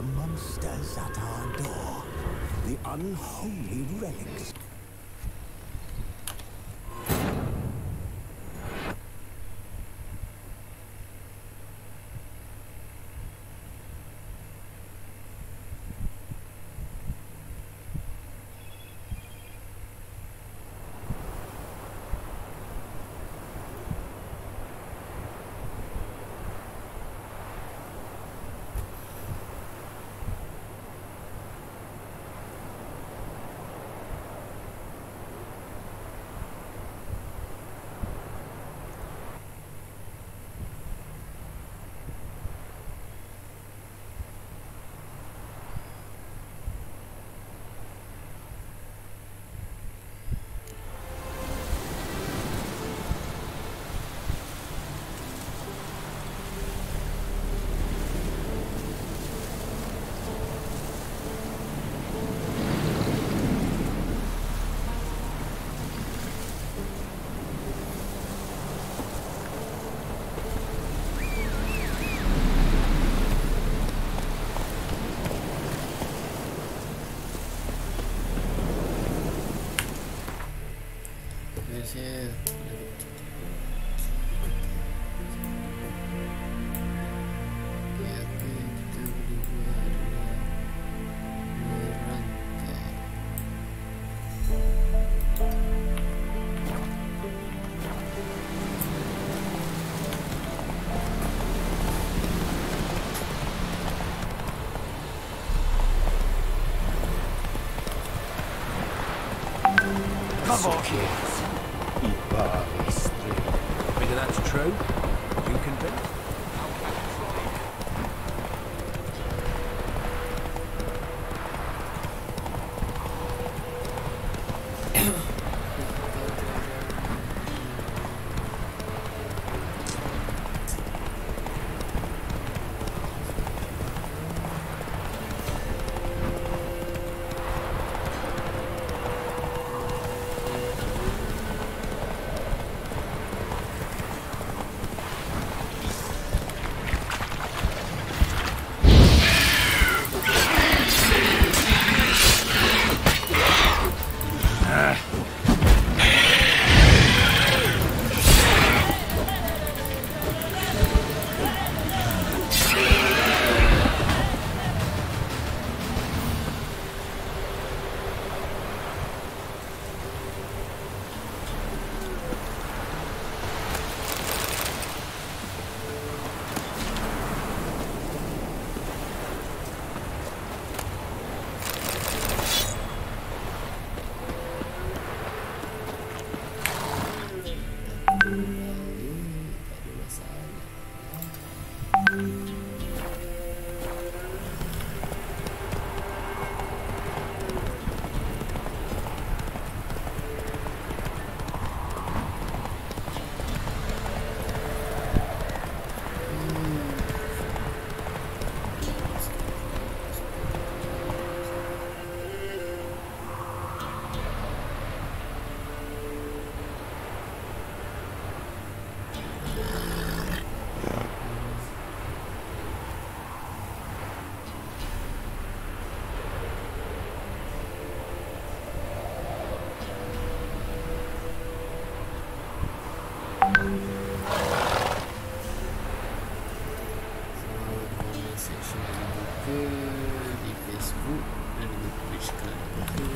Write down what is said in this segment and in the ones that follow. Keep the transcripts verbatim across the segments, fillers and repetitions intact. the monsters at our door, the unholy relics. Come on, kids. Eat bar history. Whether that's true, you can bet.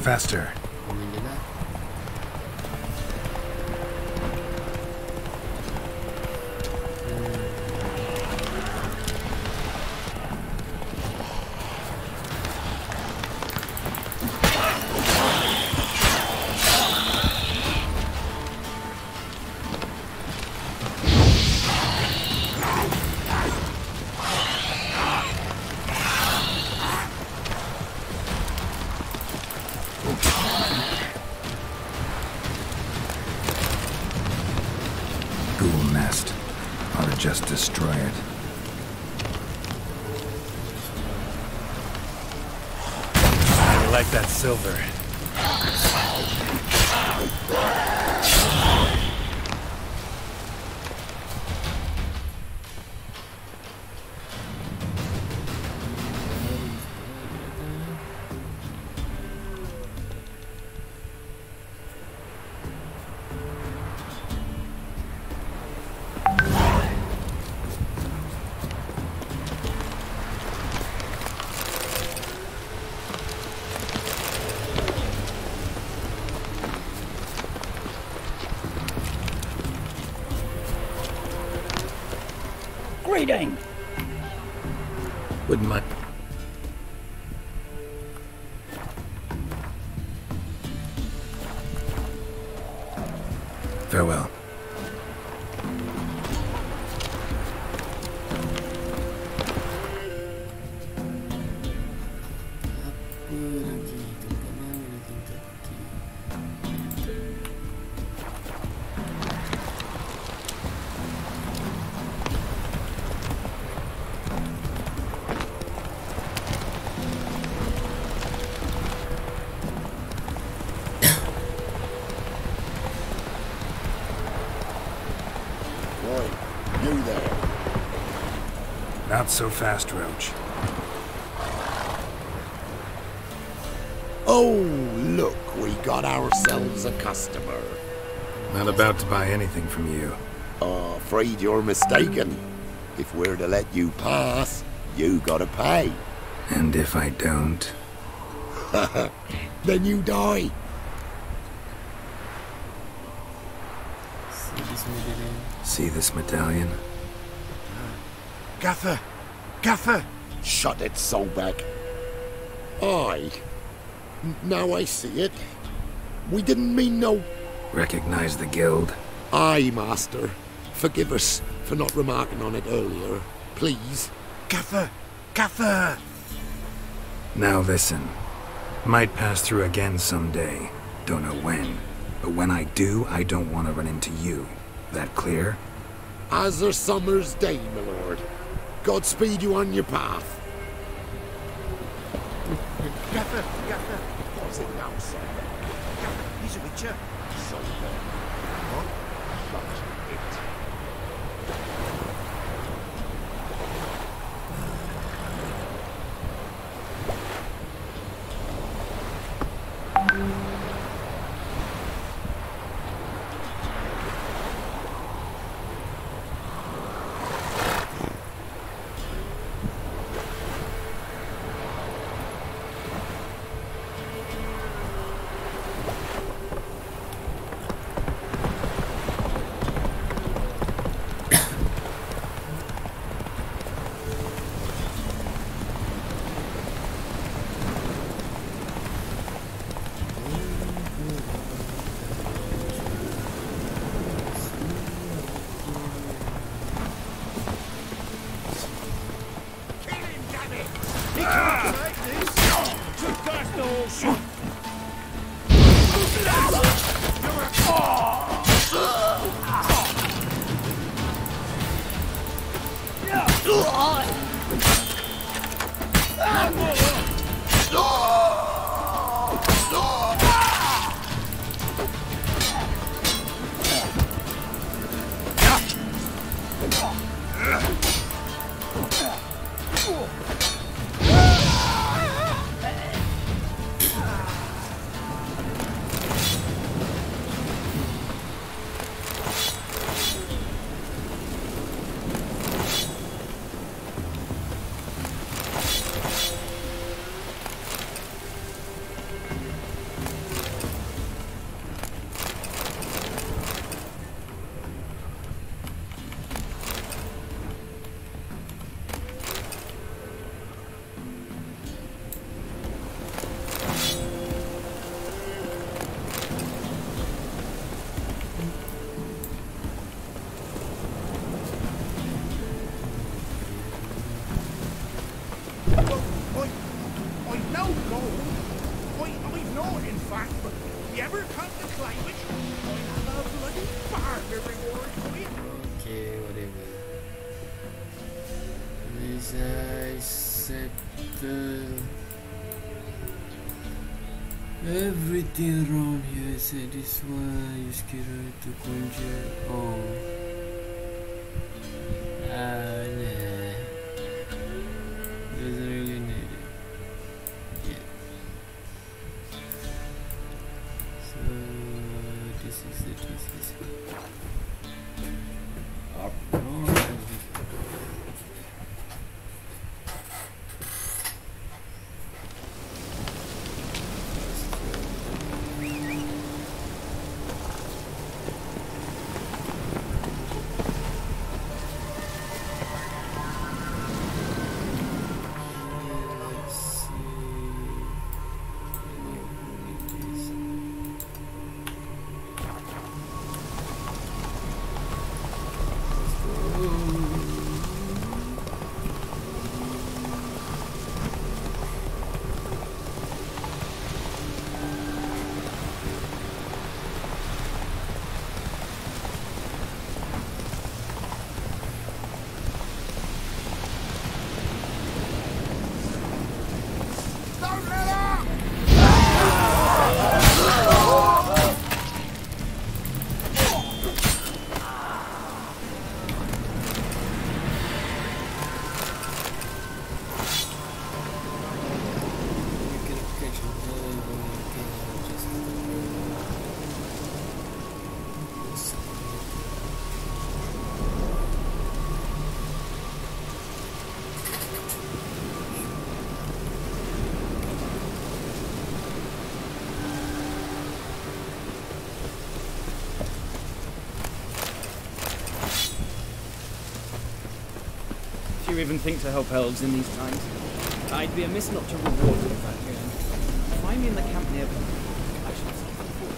Faster. Just destroy it. I like that silver. hiding. Wouldn't mind. Farewell. Not so fast, Roach. Oh, look, we got ourselves a customer. Not about to buy anything from you. Oh, afraid you're mistaken. If we're to let you pass, you gotta pay. And if I don't? Then you die. See this medallion? See this medallion? Gatha! Gatha! Shut it, Sobeck. Aye. Now I see it. We didn't mean no... Recognize the guild? Aye, master. Forgive us for not remarking on it earlier. Please. Gatha! Gatha! Now listen. Might pass through again someday. Don't know when. But when I do, I don't want to run into you. That clear? As a summer's day, my lord. Godspeed you on your path. Gatha, Gatha, what's it now, Sobeck? Gatha, he's a witcher. Sobeck, what? Shut everything wrong here, so this why you scared to conjure. Oh, ah, nah, doesn't really need it. Yeah. So this is it. This is it. Up north. Even think to help elves in these times. I'd be amiss not to reward you with that hand. Find me in the camp near them. I shall see you before.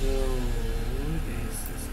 So, what is this?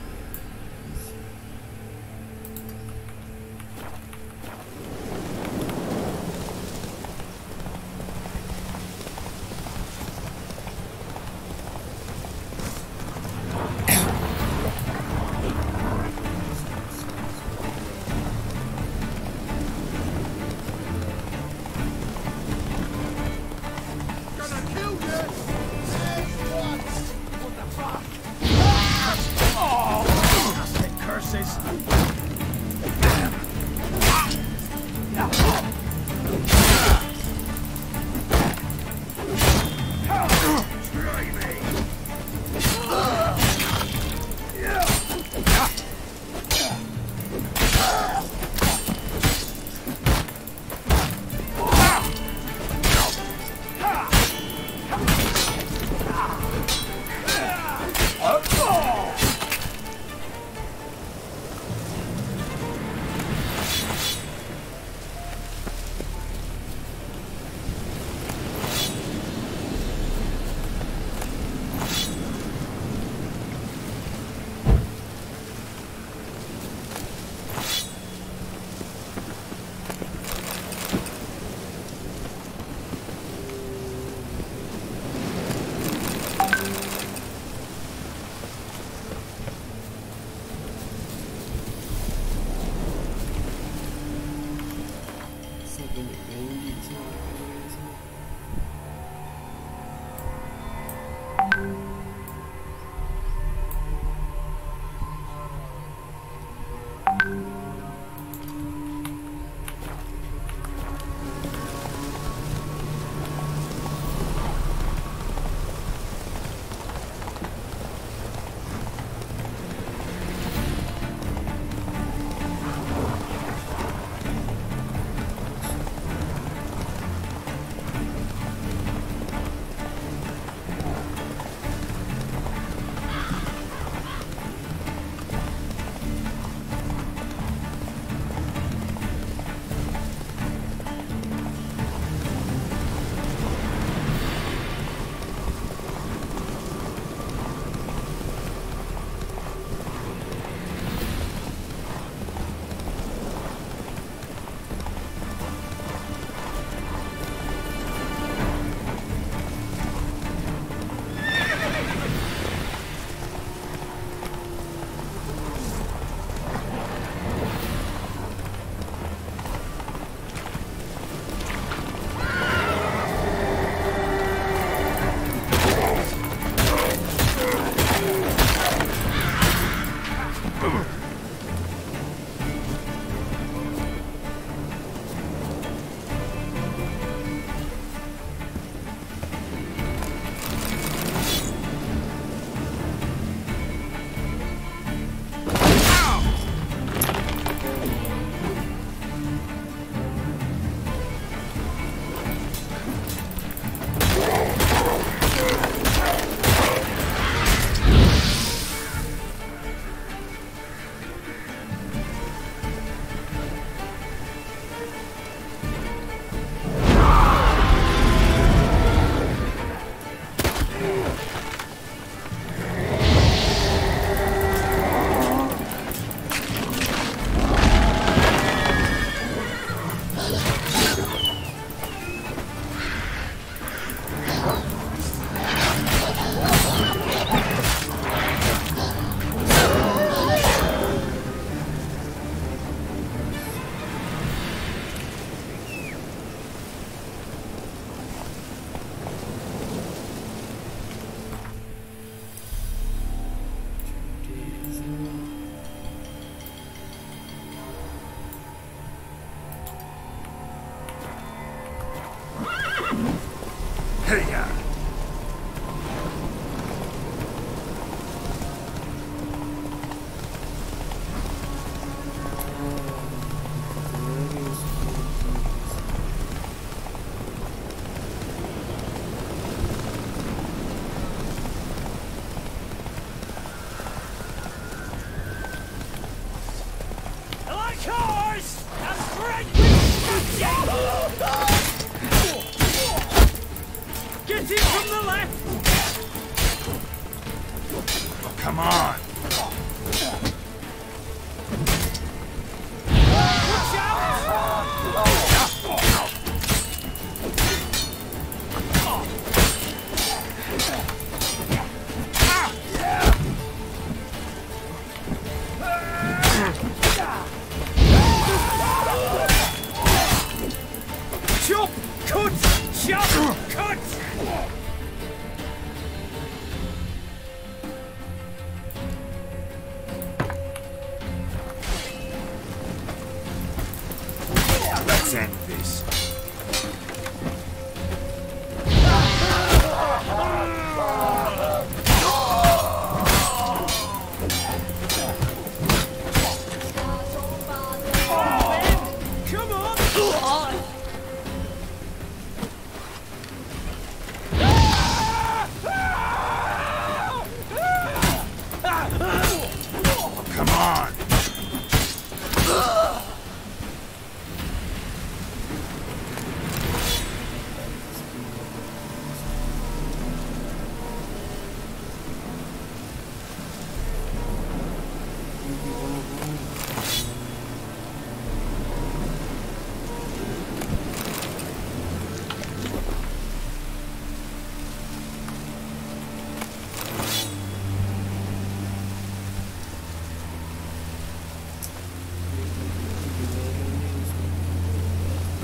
Oh, come on.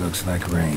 Looks like rain.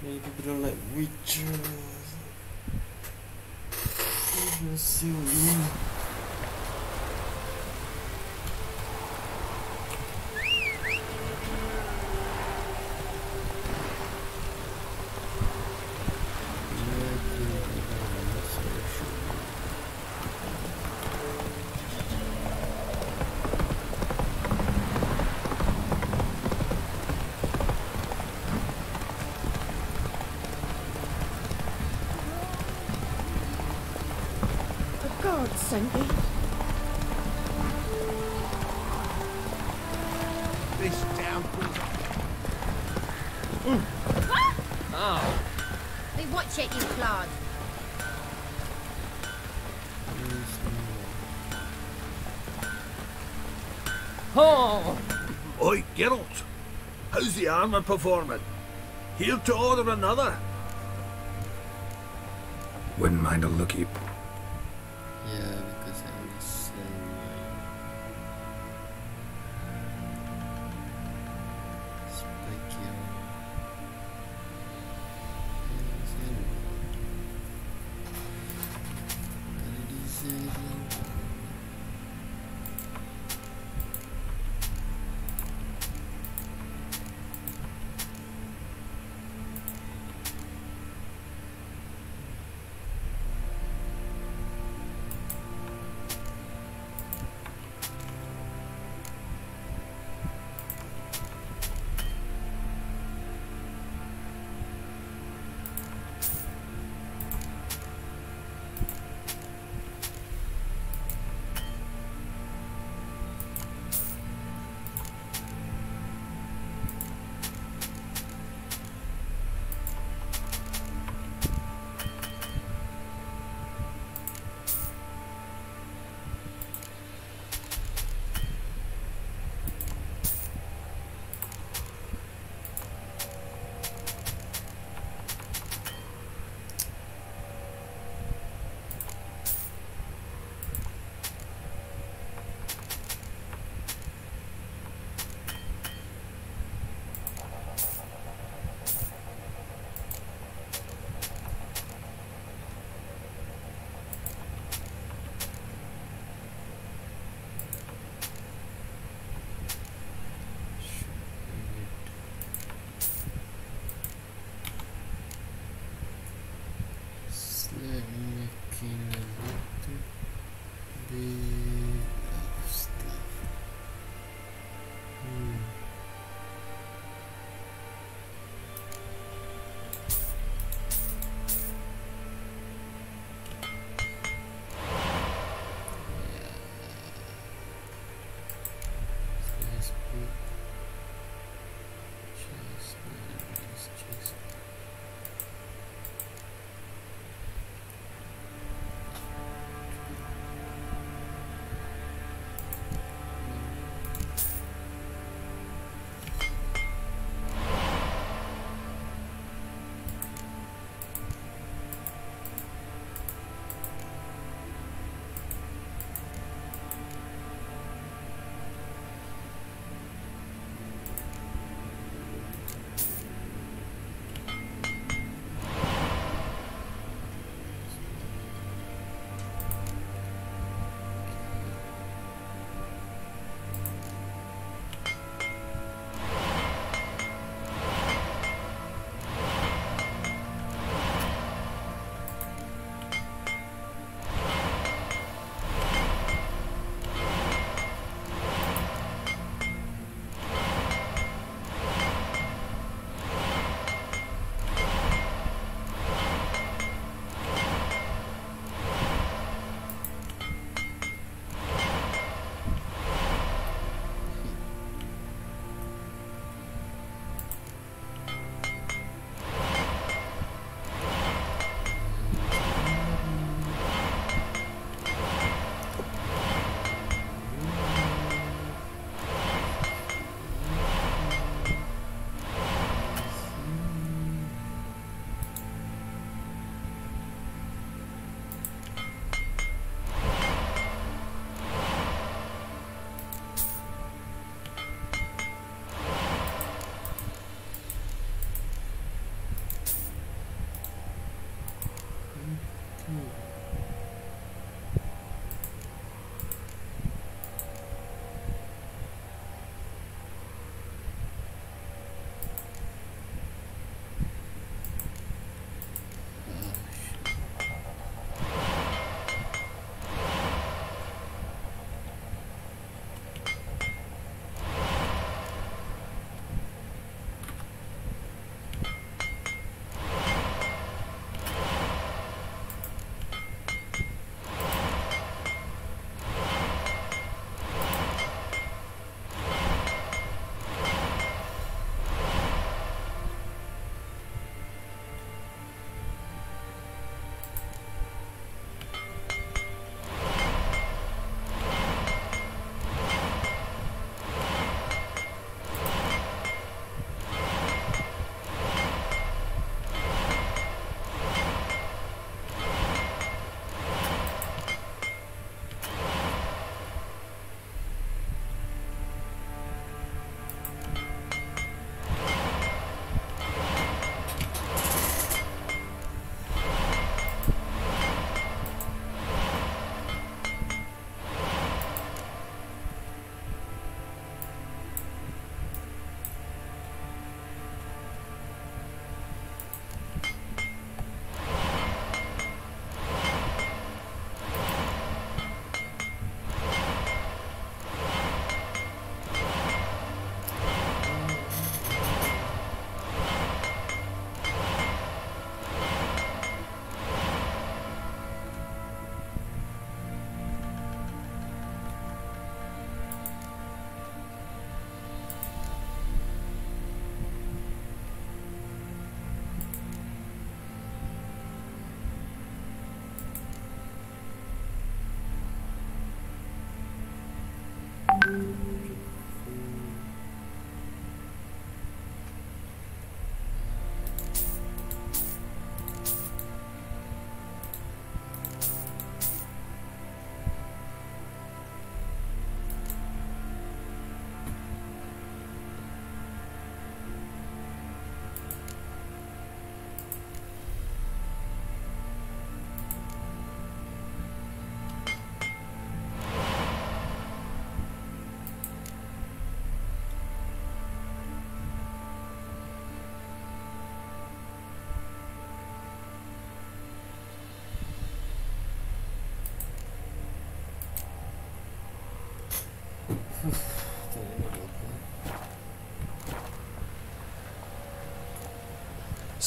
Many people don't like Witcher. I'm gonna see you. This town pulls up. Mm. What? Oh. We watch it, you clod. Oh! Oi, Geralt. How's the armor performing? Here to order another? Wouldn't mind a looky. Yeah.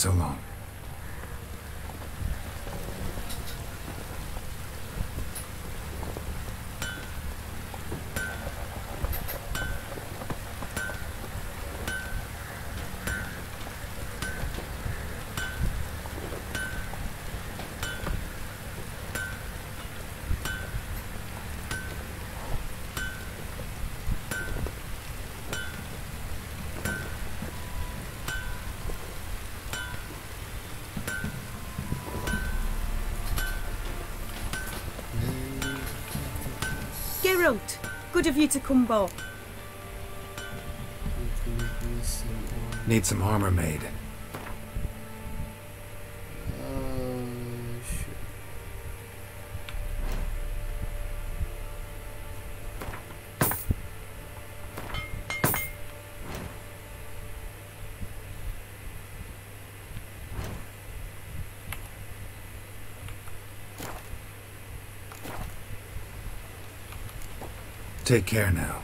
So long. Geralt, good of you to come by. Need some armor made. Take care now.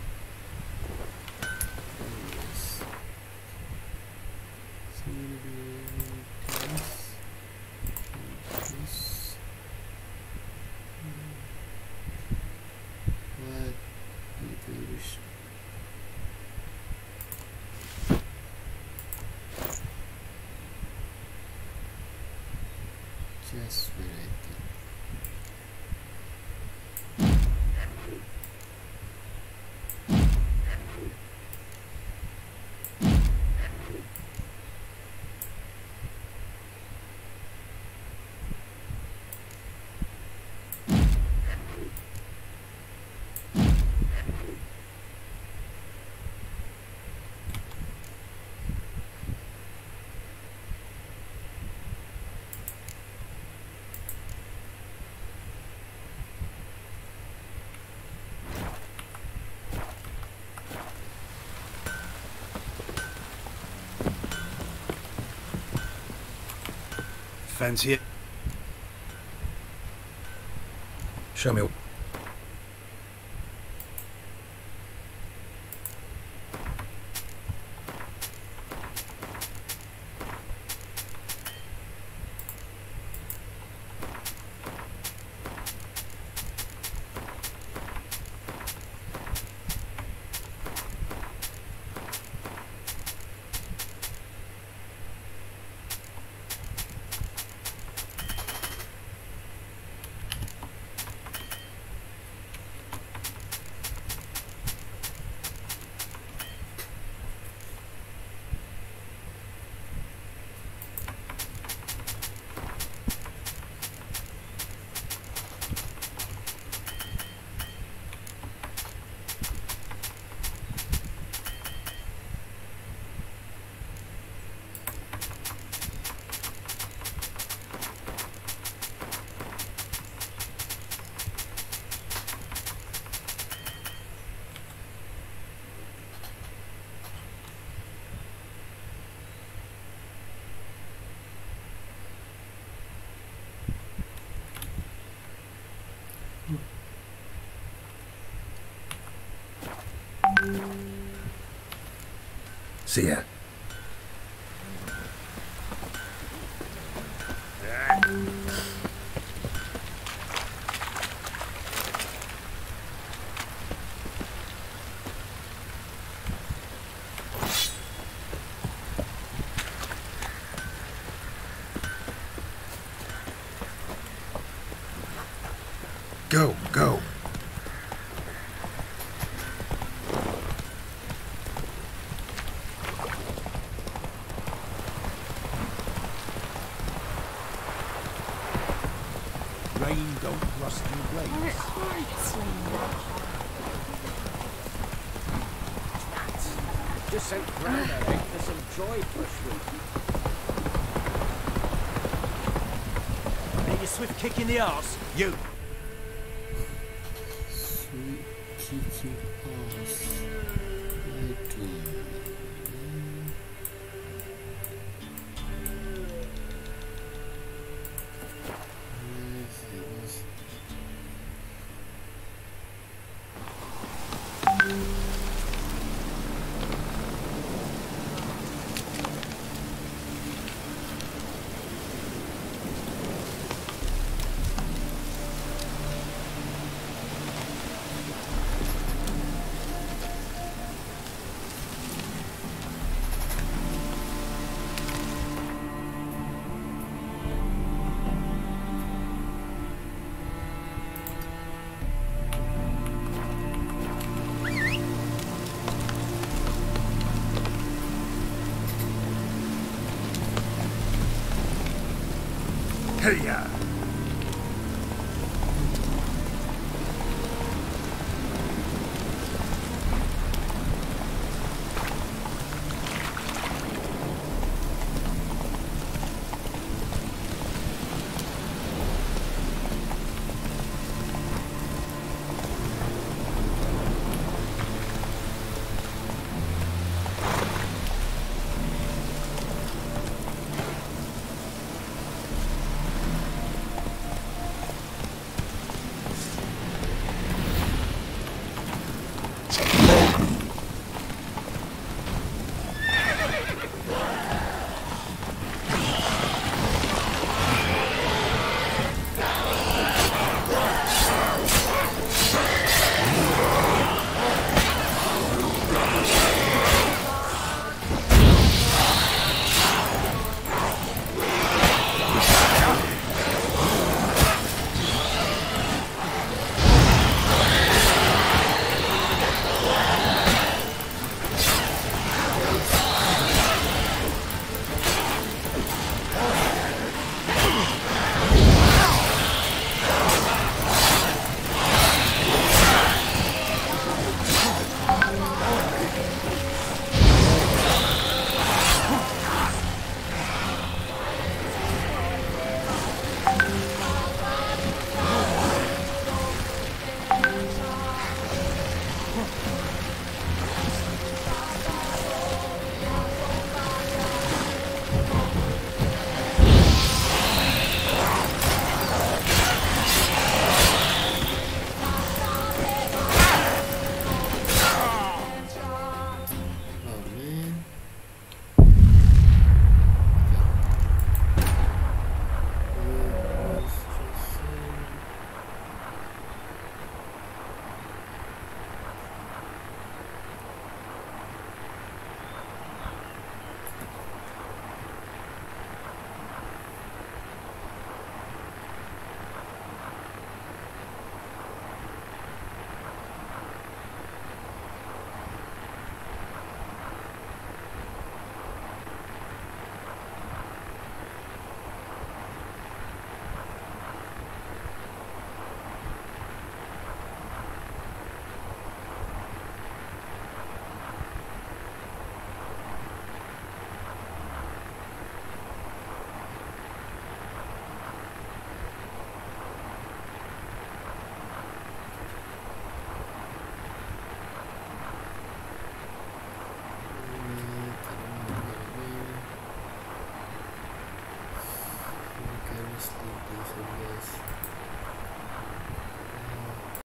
Fancy it? Show me. See ya. Go, go. Kick in the arse, you. Sweet kicking arse. Hiya! Sleep, this is